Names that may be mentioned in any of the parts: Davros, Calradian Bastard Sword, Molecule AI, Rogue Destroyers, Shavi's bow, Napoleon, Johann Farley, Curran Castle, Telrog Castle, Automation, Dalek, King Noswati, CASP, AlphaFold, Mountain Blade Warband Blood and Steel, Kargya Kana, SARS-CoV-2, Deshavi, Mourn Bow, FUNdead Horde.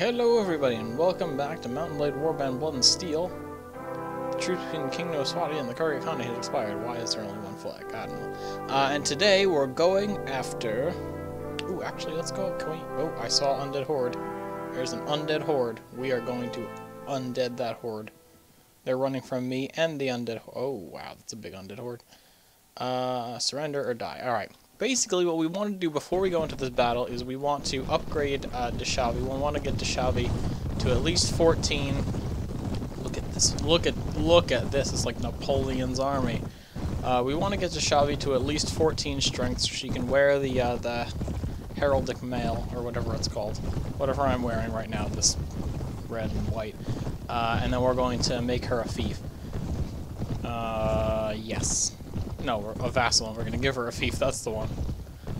Hello everybody, and welcome back to Mountain Blade Warband Blood and Steel. The truce between King Noswati and the Kargya Kana has expired. Why is there only one flag? I don't know. And today we're going after... Ooh, actually, let's go. Can we... Oh, I saw Undead Horde. There's an Undead Horde. We are going to undead that horde. They're running from me and the Undead Horde. Oh, wow, that's a big Undead Horde. Surrender or die. Alright. Basically, what we want to do before we go into this battle is we want to upgrade Deshavi. We want to get Deshavi to at least 14. Look at this. Look at this. It's like Napoleon's army. We want to get Deshavi to at least 14 strength so she can wear the heraldic mail, or whatever it's called. Whatever I'm wearing right now, this red and white. And then we're going to make her a fief. Yes. No, we're a vassal, and we're going to give her a fief. That's the one.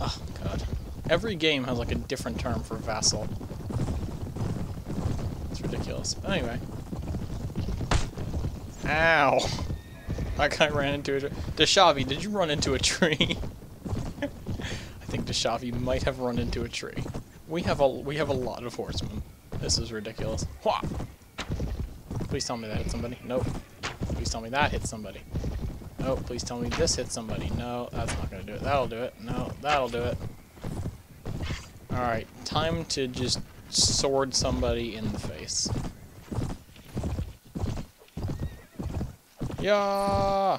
Oh, God. Every game has, like, a different term for vassal. It's ridiculous. But anyway. Ow. That guy ran into a tree. Deshavi, did you run into a tree? I think Deshavi might have run into a tree. We have a lot of horsemen. This is ridiculous. Wah! Please tell me that hit somebody. Nope. Please tell me that hit somebody. Oh, please tell me this hit somebody. No, that's not going to do it. That'll do it. No, that'll do it. Alright, time to just sword somebody in the face. Yeah!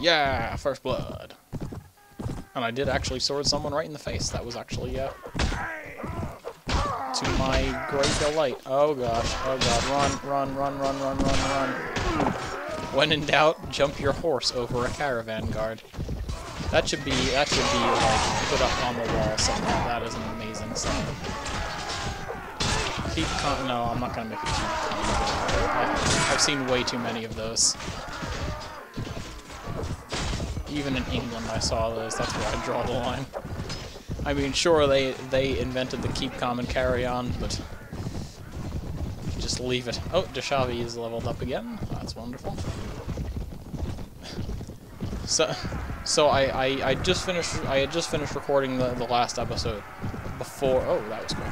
Yeah! First blood. And I did actually sword someone right in the face. That was actually, to my great delight. Oh gosh. Oh god. Run, run, run, run, run, run, run. When in doubt, jump your horse over a caravan guard. That should be like put up on the wall somewhere. That is an amazing sign. Keep con. No, I'm not gonna make it. I've seen way too many of those. Even in England, I saw those. That's where I draw the line. I mean, sure they invented the keep calm and carry on, but just leave it. Oh, Deshavi is leveled up again. That's wonderful. So I just finished. I had just finished recording the last episode before. Oh, that was cool.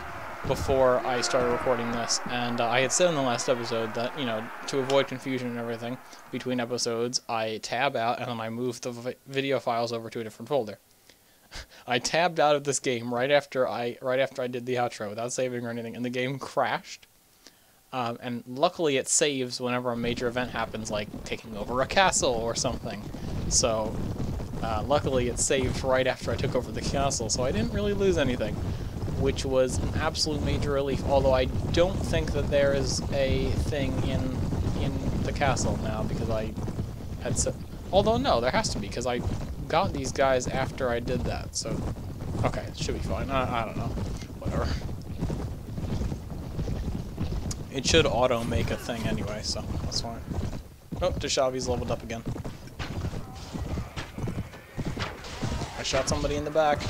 Before I started recording this, and I had said in the last episode that, you know, to avoid confusion and everything between episodes, I tab out and then I move the video files over to a different folder. I tabbed out of this game right after I did the outro without saving or anything, and the game crashed. And luckily it saves whenever a major event happens, like taking over a castle or something. So, luckily it saved right after I took over the castle, so I didn't really lose anything, which was an absolute major relief, although I don't think that there is a thing in the castle now, because I had so... Although, no, there has to be, because I got these guys after I did that, so... Okay, it should be fine. I don't know. Whatever. It should auto-make a thing anyway, so that's fine. Oh, Deshavi's leveled up again. I shot somebody in the back. I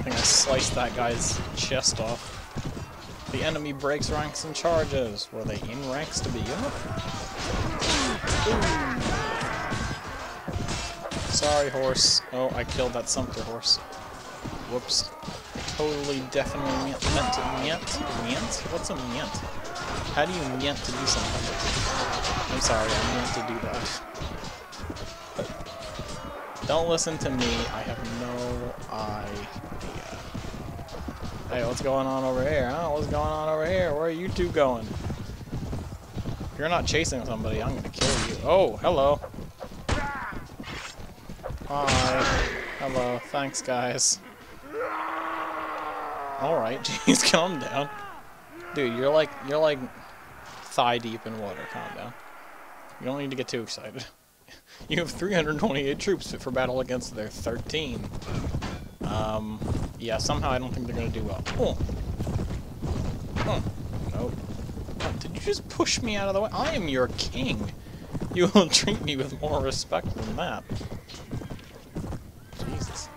think I sliced that guy's chest off. The enemy breaks ranks and charges. Were they in ranks to begin with? Sorry, horse. Oh, I killed that Sumter horse. Whoops. Totally, definitely meant to meant? What's a meant? How do you meant to do something? I'm sorry, I meant to do that. But don't listen to me. I have no idea. Hey, what's going on over here? Huh? What's going on over here? Where are you two going? If you're not chasing somebody, I'm gonna kill you. Oh, hello. Hi. Hello. Thanks, guys. Alright, jeez, calm down. Dude, you're like thigh deep in water. Calm down. You don't need to get too excited. You have 328 troops fit for battle against their 13. Yeah, somehow I don't think they're gonna do well. Oh. Oh. Nope. Did you just push me out of the way? I am your king. You will treat me with more respect than that. Jesus.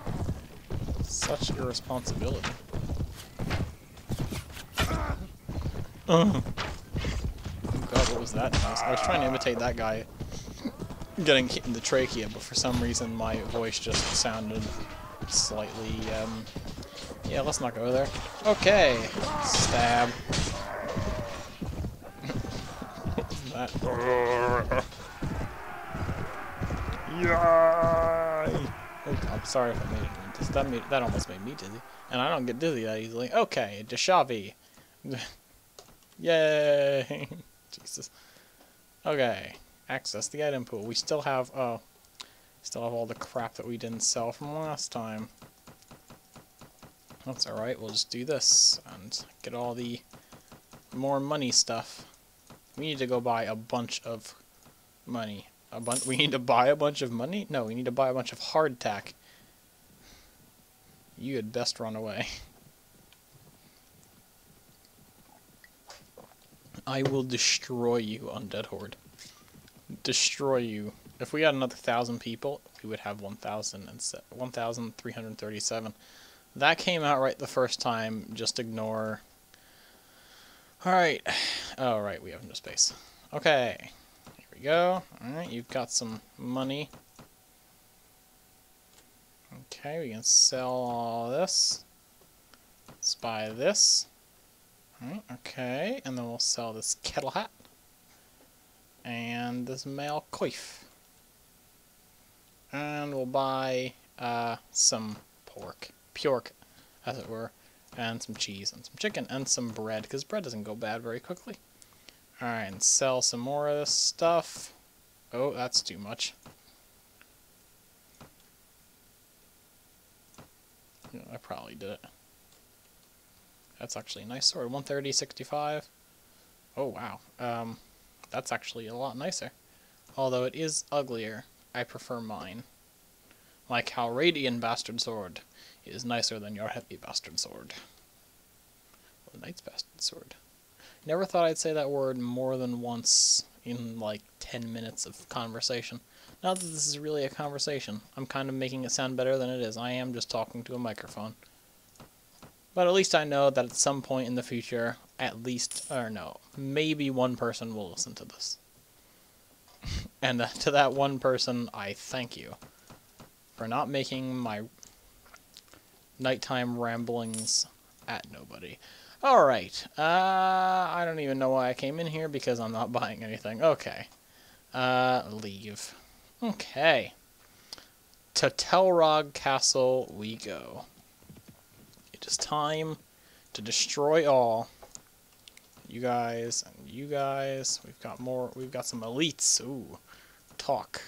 Such irresponsibility. Oh God, what was so that's nice. I was trying to imitate that guy getting hit in the trachea, but for some reason my voice just sounded slightly, yeah, let's not go there. Okay. Stab. What's that? Yay! Oh, I'm sorry if I made it dizzy. That almost made me dizzy. And I don't get dizzy that easily. Okay, Deshavi. Yay! Jesus. Okay. Access the item pool. We still have, oh. Still have all the crap that we didn't sell from last time. That's alright, we'll just do this and get all the more money stuff. We need to go buy a bunch of money. We need to buy a bunch of money? No, we need to buy a bunch of hardtack. You had best run away. I will destroy you, Undead Horde. Destroy you. If we had another 1,000 people, we would have 1,337. That came out right the first time. Just ignore. Alright. Oh, right, we have no space. Okay. Here we go. Alright, you've got some money. Okay, we can sell all this. Let's buy this. Alright, okay. And then we'll sell this kettle hat. And this male coif. And we'll buy some pork. Pyork, as it were. And some cheese and some chicken and some bread, because bread doesn't go bad very quickly. Alright, and sell some more of this stuff. Oh, that's too much. Yeah, I probably did it. That's actually a nice sword. 130, 65. Oh, wow. That's actually a lot nicer. Although it is uglier. I prefer mine. My Calradian Bastard Sword is nicer than your heavy Bastard Sword. Or the Knight's Bastard Sword. Never thought I'd say that word more than once in like 10 minutes of conversation. Not that this is really a conversation. I'm kind of making it sound better than it is. I am just talking to a microphone. But at least I know that at some point in the future, at least, or no, maybe one person will listen to this. And to that one person, I thank you for not making my nighttime ramblings at nobody. Alright, I don't even know why I came in here because I'm not buying anything. Okay, leave. Okay, to Telrog Castle we go. It is time to destroy all. You guys and you guys. We've got more. We've got some elites. Ooh, talk.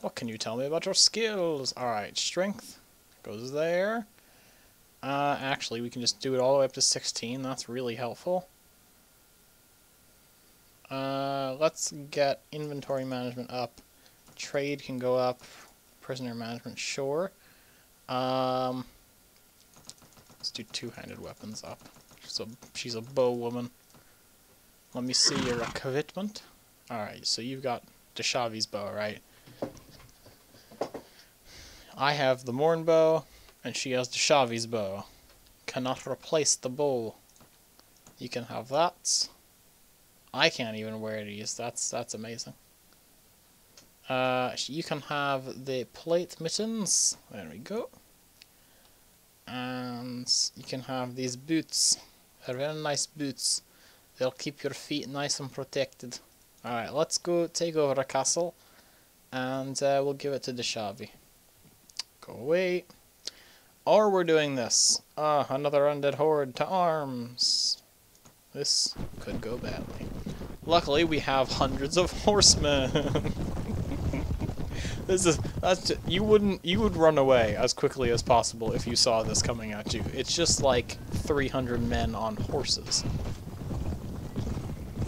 What can you tell me about your skills? Alright, strength goes there. Actually, we can just do it all the way up to 16. That's really helpful. Let's get inventory management up. Trade can go up. Prisoner management, sure. Let's do two-handed weapons up. She's a bow woman. Let me see your commitment. Alright, so you've got Deshavi's bow, right? I have the Mourn Bow, and she has the Shavi's bow. Cannot replace the bow. You can have that. I can't even wear these. That's amazing. You can have the plate mittens. There we go. And you can have these boots. They're very nice boots. They'll keep your feet nice and protected. All right, let's go take over a castle, and we'll give it to Deshavi. Go away. Or we're doing this. Ah, another undead horde to arms. This could go badly. Luckily, we have hundreds of horsemen. You would run away as quickly as possible if you saw this coming at you. It's just like 300 men on horses.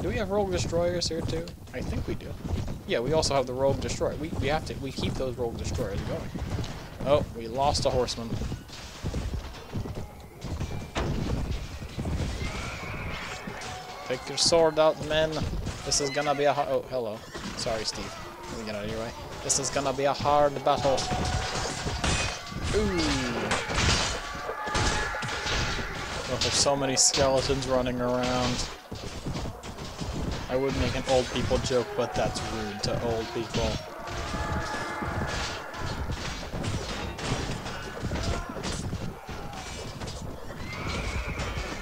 Do we have Rogue Destroyers here too? I think we do. Yeah, we also have the Rogue Destroyer. We keep those Rogue Destroyers going. Oh, we lost a horseman. Take your sword out, men. This is gonna be a hard... Oh, hello. Sorry, Steve. Let me get out of your way. This is gonna be a hard battle. Ooh. Oh, there's so many skeletons running around. I I would make an old people joke, but that's rude to old people.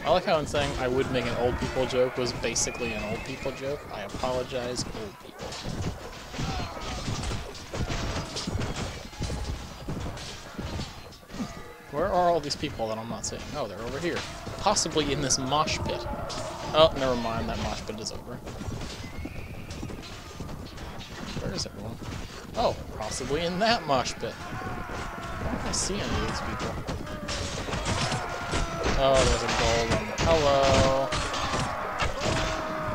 I like how I'm saying I would make an old people joke was basically an old people joke. I apologize, old people. Where are all these people that I'm not seeing? Oh, they're over here. Possibly in this mosh pit. Oh, never mind, that mosh pit is over. Where is everyone? Oh, possibly in that mosh pit. Why don't I see any of these people? Oh, there's a gold one. Hello!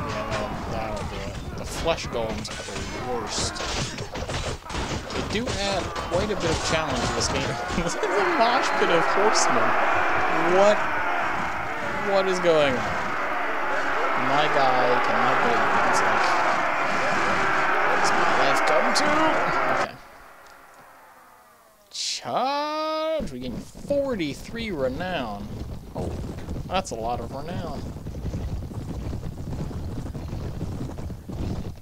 Yeah, that'll do it. The flesh golems are the worst. They do add quite a bit of challenge to this game. This is a mosh pit of horsemen. What is going on? My guy cannot believe it. It's like, what does my life come to? Okay. Charge! We gained 43 renown. Oh, that's a lot of renown.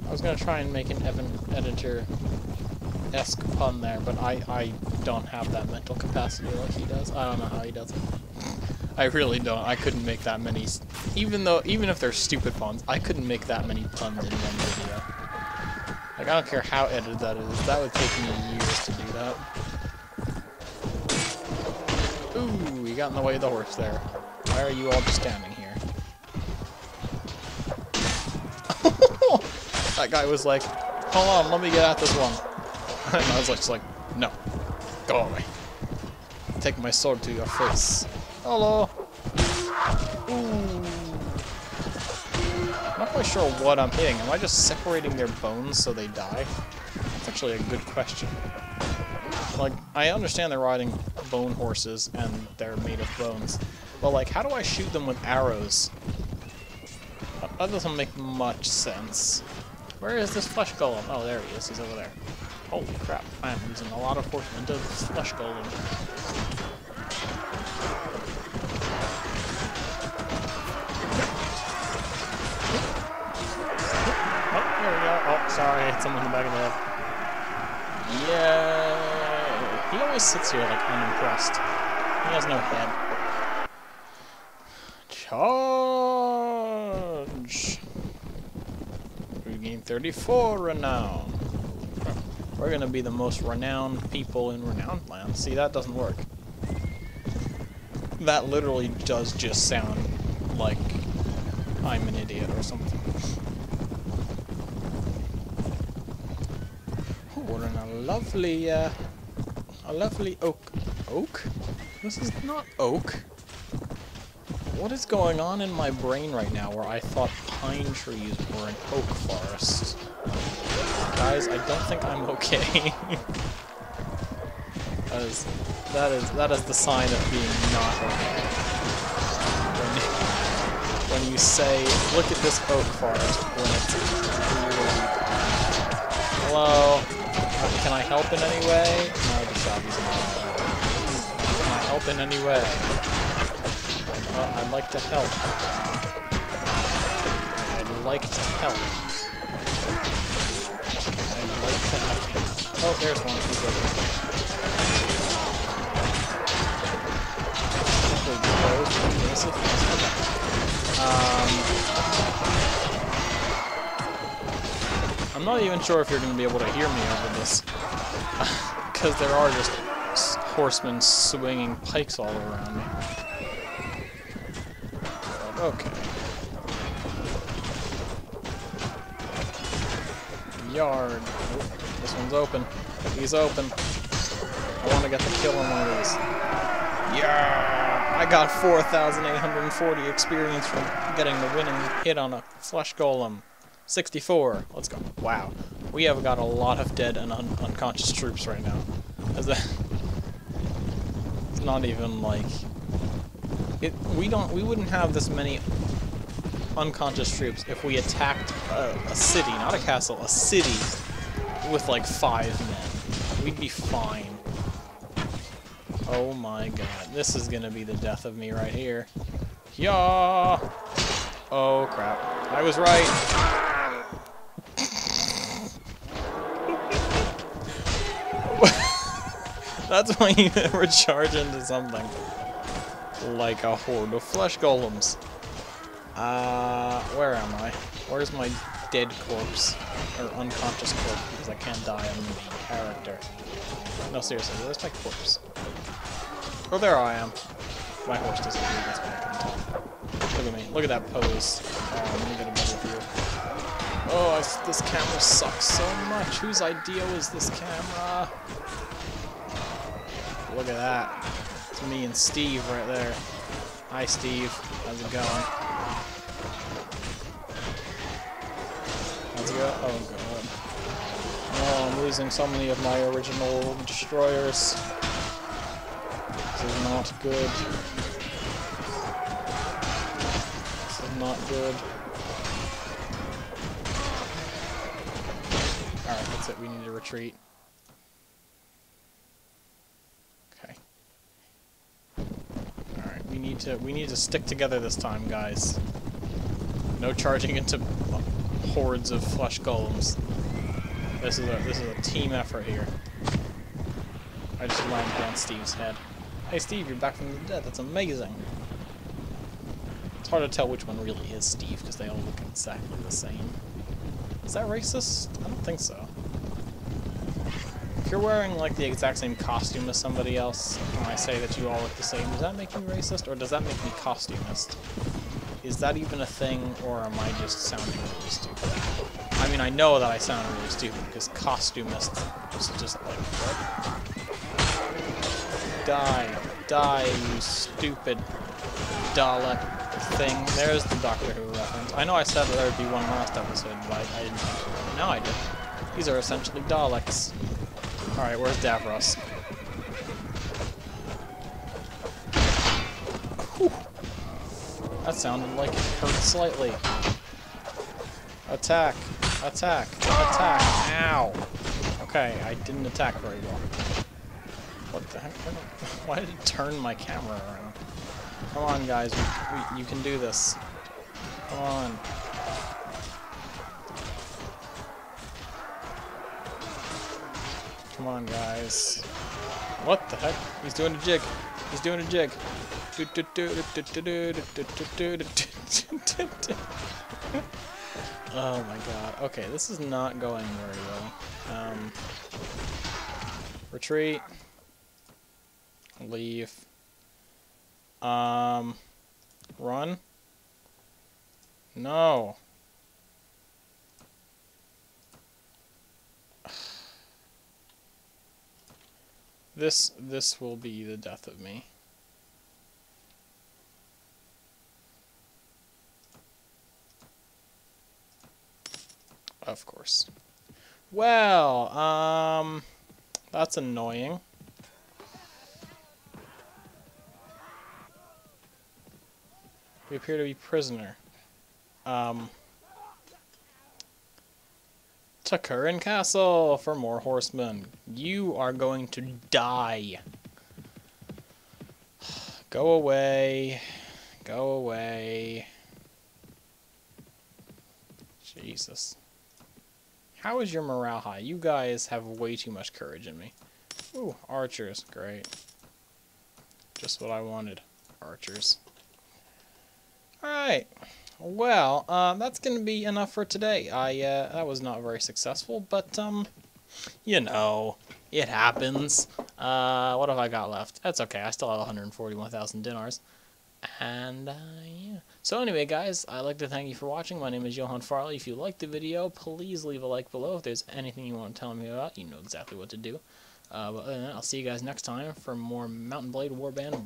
I was gonna try and make an editor-esque pun there, but I don't have that mental capacity like he does. I don't know how he does it. I really don't. I couldn't make that many, even if they're stupid puns, I couldn't make that many puns in one video. Like, I don't care how edited that is. That would take me years to do that. Ooh, you got in the way of the horse there. Why are you all just standing here? That guy was like, hold on, let me get at this one. And I was just like, no, go away. Take my sword to your face. Hello. Ooh. I'm not quite sure what I'm hitting. Am I just separating their bones so they die? That's actually a good question. Like, I understand they're riding bone horses and they're made of bones, but like, how do I shoot them with arrows? That doesn't make much sense. Where is this flesh golem? Oh, there he is. He's over there. Holy crap. I am losing a lot of horsemen to this flesh golem. Oh, there we go. Oh, sorry. I hit someone in the back of the head. Yay! He always sits here like unimpressed. He has no head. Charge! We gain 34 renown. We're gonna be the most renowned people in Renowned Land. See, that doesn't work. That literally does just sound like I'm an idiot or something. Oh, we're in a lovely oak. Oak? This is not oak. What is going on in my brain right now where I thought pine trees were an oak forest? Guys, I don't think I'm okay. that is the sign of being not okay. When you say, look at this oak forest, when it's really... Hello? Can I help in any way? No, Deshavi's in the way. Can I help in any way? Well, I'd like to help. I'd like to help. Oh, there's one. He's over there. I'm not even sure if you're going to be able to hear me over this, because there are just horsemen swinging pikes all around me. Okay. Yard. This one's open. He's open. I want to get the kill on one of these. Yeah! I got 4,840 experience from getting the winning hit on a flesh golem. 64. Let's go. Wow. We have got a lot of dead and unconscious troops right now. It's not even like... We wouldn't have this many unconscious troops if we attacked a city, not a castle, a city, with like 5 men. We'd be fine. Oh my god. This is gonna be the death of me right here. Yeah. Oh crap. I was right. That's why you ever charge into something. Like a horde of flesh golems. Where am I? Where's my dead corpse? Or unconscious corpse, because I can't die on the main character. No, seriously, where's my corpse? Oh, there I am. My horse doesn't do this when I come to. Look at me. Look at that pose. Let me get a better view. Oh, this camera sucks so much. Whose idea was this camera? Look at that. It's me and Steve right there. Hi, Steve. How's it going? How's it going? Oh, God. Oh, I'm losing so many of my original destroyers. This is not good. This is not good. Alright, that's it. We need to retreat. Okay. Alright, we need to stick together this time, guys. No charging into hordes of flesh golems. This is a team effort here. I just landed on Steve's head. Hey Steve, you're back from the dead. That's amazing. It's hard to tell which one really is Steve because they all look exactly the same. Is that racist? I don't think so. If you're wearing like the exact same costume as somebody else, and I say that you all look the same, does that make you racist or does that make me costumist? Is that even a thing, or am I just sounding really stupid? I mean, I know that I sound really stupid because costumist is just like what? Die. Die, you stupid Dalek thing. There's the Doctor Who reference. I know I said that there would be one last episode, but I didn't think of it. Now I did. These are essentially Daleks. Alright, where's Davros? Whew. That sounded like it hurt slightly. Attack. Attack. Attack. Ow. Okay, I didn't attack very well. What the heck? Why did it turn my camera around? Come on, guys. You can do this. Come on. Come on, guys. What the heck? He's doing a jig. He's doing a jig. Oh, my God. Okay, this is not going very well. Retreat. Leave. Run? No. This will be the death of me. Of course. Well, that's annoying. We appear to be prisoner. To Curran Castle for more horsemen. You are going to die. Go away. Go away. Jesus. How is your morale high? You guys have way too much courage in me. Ooh, archers. Great. Just what I wanted. Archers. Alright, well, that's going to be enough for today. That was not very successful, but, you know, it happens. What have I got left? That's okay, I still have 141,000 dinars. And, yeah. So anyway, guys, I'd like to thank you for watching. My name is Johann Farley. If you liked the video, please leave a like below. If there's anything you want to tell me about, you know exactly what to do. But other than that, I'll see you guys next time for more Mountain Blade Warband Blood and Steel.